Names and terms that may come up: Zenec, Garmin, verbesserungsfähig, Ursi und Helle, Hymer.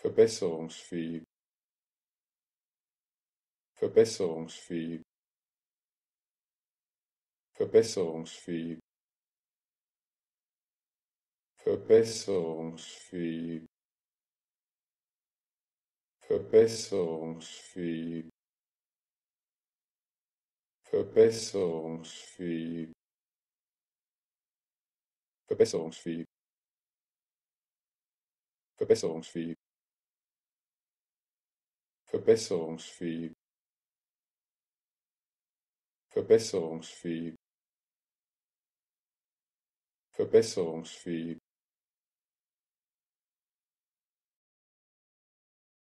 verbesserungsfähig, verbesserungsfähig, verbesserungsfähig, verbesserungsfähig, verbesserungsfähig, verbesserungsfähig, verbesserungsfähig, verbesserungsfähig, verbesserungsfähig, verbesserungsfähig, verbesserungsfähig,